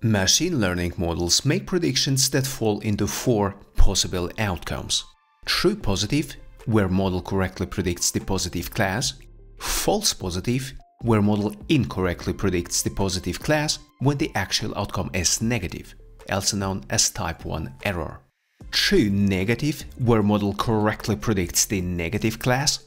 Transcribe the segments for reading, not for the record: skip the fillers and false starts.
Machine learning models make predictions that fall into four possible outcomes. True positive, where model correctly predicts the positive class. False positive, where model incorrectly predicts the positive class when the actual outcome is negative, also known as type 1 error. True negative, where model correctly predicts the negative class.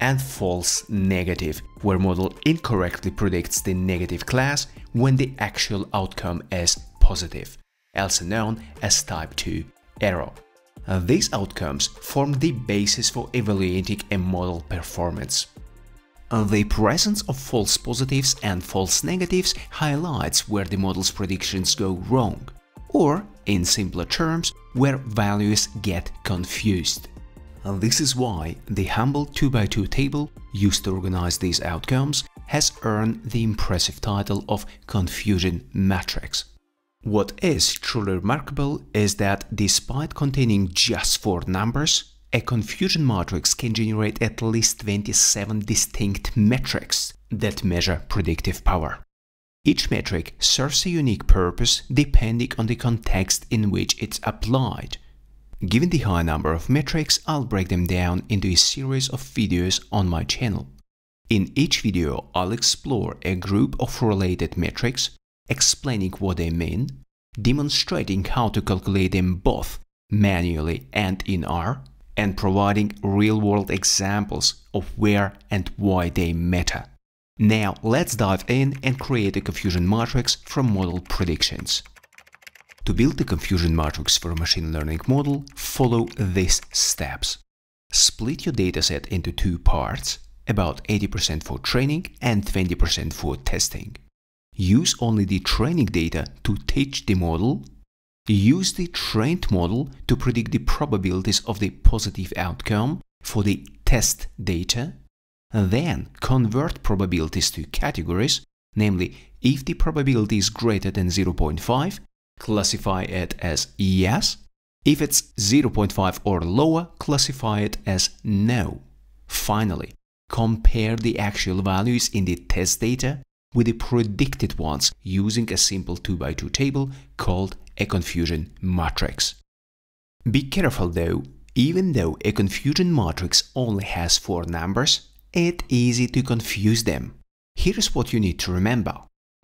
And false negative, where model incorrectly predicts the negative class when the actual outcome is positive, also known as type 2 error. These outcomes form the basis for evaluating a model performance. The presence of false positives and false negatives highlights where the model's predictions go wrong, or, in simpler terms, where values get confused. This is why the humble 2x2 table used to organize these outcomes has earned the impressive title of Confusion Matrix. What is truly remarkable is that despite containing just 4 numbers, a confusion matrix can generate at least 27 distinct metrics that measure predictive power. Each metric serves a unique purpose depending on the context in which it's applied. Given the high number of metrics, I'll break them down into a series of videos on my channel. In each video, I'll explore a group of related metrics, explaining what they mean, demonstrating how to calculate them both manually and in R, and providing real-world examples of where and why they matter. Now, let's dive in and create a confusion matrix from model predictions. To build the confusion matrix for a machine learning model, follow these steps. Split your dataset into two parts, about 80% for training and 20% for testing. Use only the training data to teach the model. Use the trained model to predict the probabilities of the positive outcome for the test data. Then convert probabilities to categories, namely, if the probability is greater than 0.5, classify it as yes, if it's 0.5 or lower, classify it as no. Finally, compare the actual values in the test data with the predicted ones using a simple 2x2 table called a confusion matrix. Be careful though, even though a confusion matrix only has 4 numbers, it's easy to confuse them. Here's what you need to remember.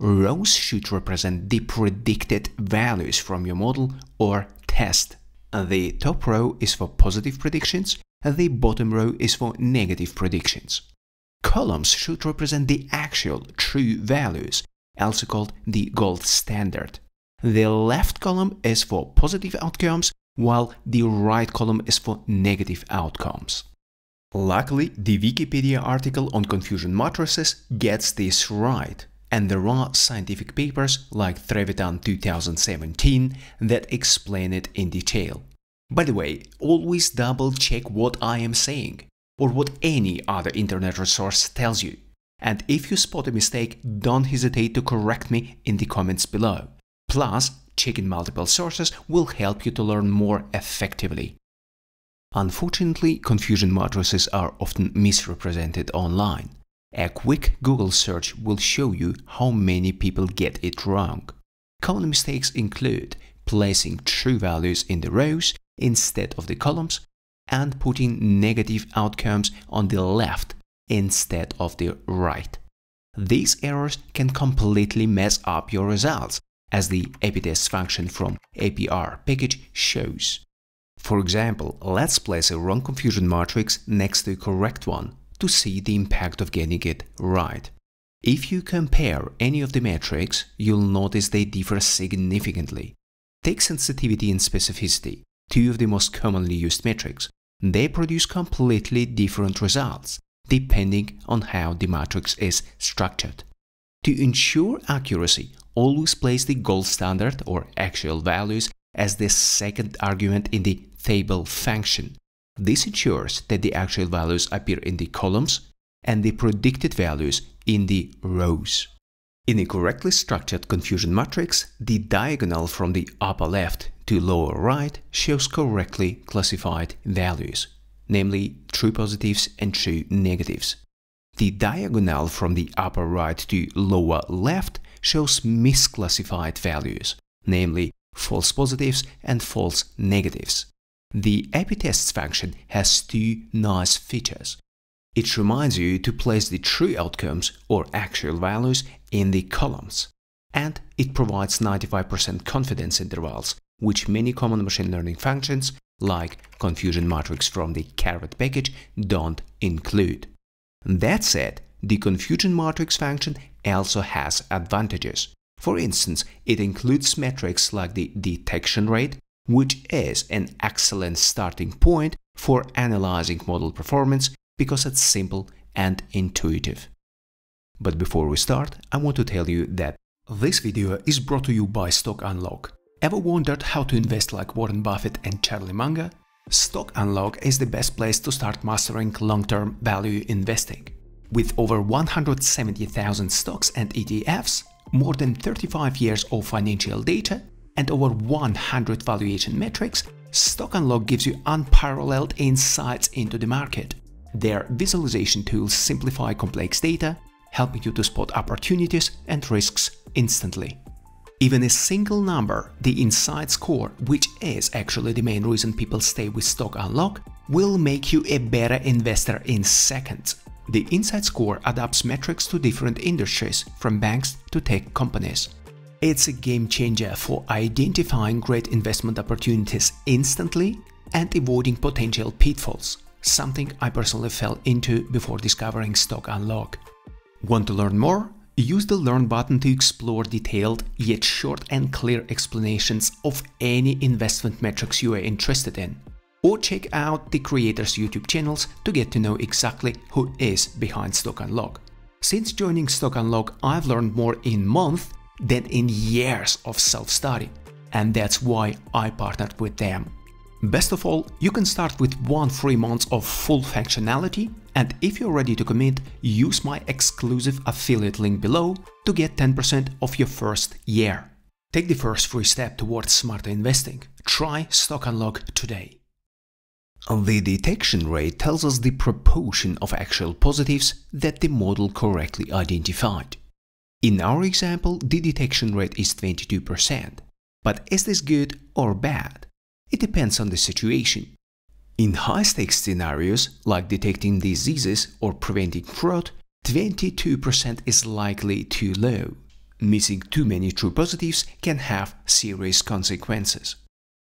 Rows should represent the predicted values from your model or test. The top row is for positive predictions, the bottom row is for negative predictions. Columns should represent the actual true values, also called the gold standard. The left column is for positive outcomes, while the right column is for negative outcomes. Luckily, the Wikipedia article on confusion matrices gets this right. And there are scientific papers like Trevethan 2017 that explain it in detail. By the way, always double-check what I am saying or what any other internet resource tells you. And if you spot a mistake, don't hesitate to correct me in the comments below. Plus, checking multiple sources will help you to learn more effectively. Unfortunately, confusion matrices are often misrepresented online. A quick Google search will show you how many people get it wrong. Common mistakes include placing true values in the rows instead of the columns and putting negative outcomes on the left instead of the right. These errors can completely mess up your results, as the aptest function from APR package shows. For example, let's place a wrong confusion matrix next to a correct one to see the impact of getting it right. If you compare any of the metrics, you'll notice they differ significantly. Take sensitivity and specificity, two of the most commonly used metrics. They produce completely different results, depending on how the matrix is structured. To ensure accuracy, always place the gold standard or actual values as the second argument in the table function. This ensures that the actual values appear in the columns and the predicted values in the rows. In a correctly structured confusion matrix, the diagonal from the upper left to lower right shows correctly classified values, namely true positives and true negatives. The diagonal from the upper right to lower left shows misclassified values, namely false positives and false negatives. The epitests function has two nice features. It reminds you to place the true outcomes or actual values in the columns, and it provides 95% confidence intervals, which many common machine learning functions like Confusion Matrix from the Carrot package don't include. That said, the Confusion Matrix function also has advantages. For instance, it includes metrics like the detection rate, which is an excellent starting point for analyzing model performance because it's simple and intuitive. But before we start, I want to tell you that this video is brought to you by Stock Unlock. Ever wondered how to invest like Warren Buffett and Charlie Munger? Stock Unlock is the best place to start mastering long-term value investing. With over 170,000 stocks and ETFs, more than 35 years of financial data, and over 100 valuation metrics, Stock Unlock gives you unparalleled insights into the market. Their visualization tools simplify complex data, helping you to spot opportunities and risks instantly. Even a single number, the insight score, which is actually the main reason people stay with Stock Unlock, will make you a better investor in seconds. The insight score adapts metrics to different industries, from banks to tech companies. It's a game changer for identifying great investment opportunities instantly and avoiding potential pitfalls, something I personally fell into before discovering Stock Unlock. Want to learn more? Use the Learn button to explore detailed, yet short and clear explanations of any investment metrics you are interested in. Or check out the creators' YouTube channels to get to know exactly who is behind Stock Unlock. Since joining Stock Unlock, I've learned more in months than in years of self-study, and that's why I partnered with them. Best of all, you can start with 1 free month of full functionality, and if you're ready to commit, use my exclusive affiliate link below to get 10% of your first year. Take the first free step towards smarter investing. Try Stock Unlock today. The detection rate tells us the proportion of actual positives that the model correctly identified. In our example, the detection rate is 22%. But is this good or bad? It depends on the situation. In high-stakes scenarios, like detecting diseases or preventing fraud, 22% is likely too low. Missing too many true positives can have serious consequences.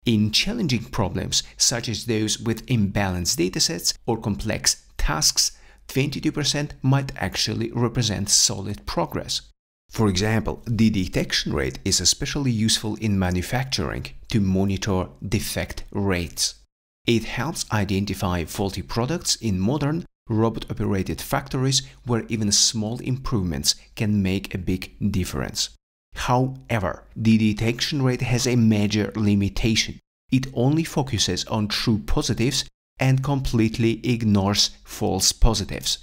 In challenging problems, such as those with imbalanced datasets or complex tasks, 22% might actually represent solid progress. For example, the detection rate is especially useful in manufacturing to monitor defect rates. It helps identify faulty products in modern, robot-operated factories where even small improvements can make a big difference. However, the detection rate has a major limitation. It only focuses on true positives and completely ignores false positives.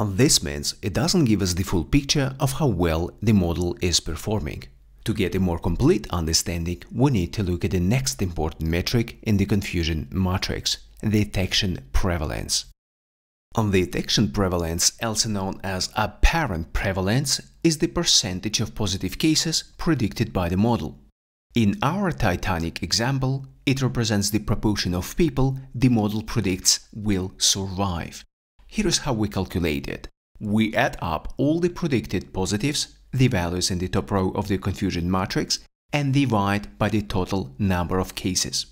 This means it doesn't give us the full picture of how well the model is performing. To get a more complete understanding, we need to look at the next important metric in the confusion matrix – detection prevalence. Detection prevalence, also known as apparent prevalence, is the percentage of positive cases predicted by the model. In our Titanic example, it represents the proportion of people the model predicts will survive. Here is how we calculate it. We add up all the predicted positives, the values in the top row of the confusion matrix, and divide by the total number of cases.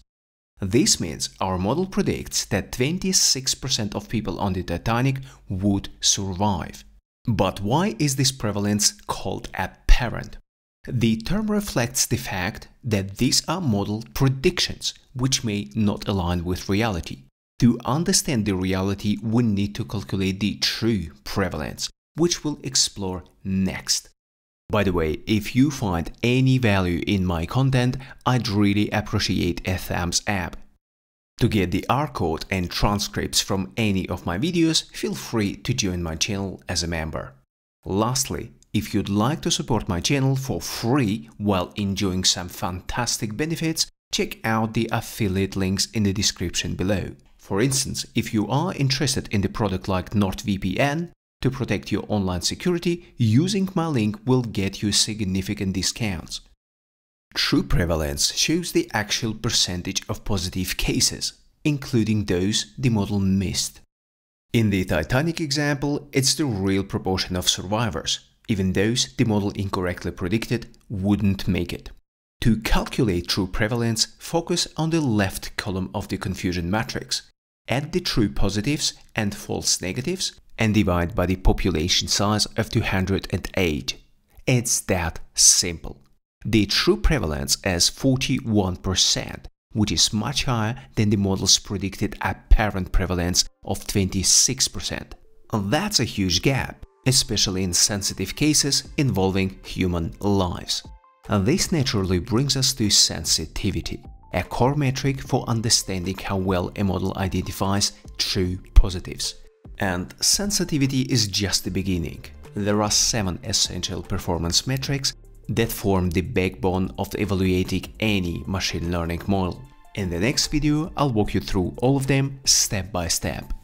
This means our model predicts that 26% of people on the Titanic would survive. But why is this prevalence called apparent? The term reflects the fact that these are model predictions, which may not align with reality. To understand the reality, we need to calculate the true prevalence, which we'll explore next. By the way, if you find any value in my content, I'd really appreciate a thumbs up. To get the R code and transcripts from any of my videos, feel free to join my channel as a member. Lastly, if you'd like to support my channel for free while enjoying some fantastic benefits, check out the affiliate links in the description below. For instance, if you are interested in the product like NordVPN, To protect your online security, using my link will get you significant discounts. True prevalence shows the actual percentage of positive cases, including those the model missed. In the Titanic example, it's the real proportion of survivors, even those the model incorrectly predicted wouldn't make it. To calculate true prevalence, focus on the left column of the confusion matrix, add the true positives and false negatives, and divide by the population size of 208. It's that simple. The true prevalence is 41%, which is much higher than the model's predicted apparent prevalence of 26%. That's a huge gap, especially in sensitive cases involving human lives. This naturally brings us to sensitivity, a core metric for understanding how well a model identifies true positives. And sensitivity is just the beginning. There are 7 essential performance metrics that form the backbone of evaluating any machine learning model. In the next video, I'll walk you through all of them step by step.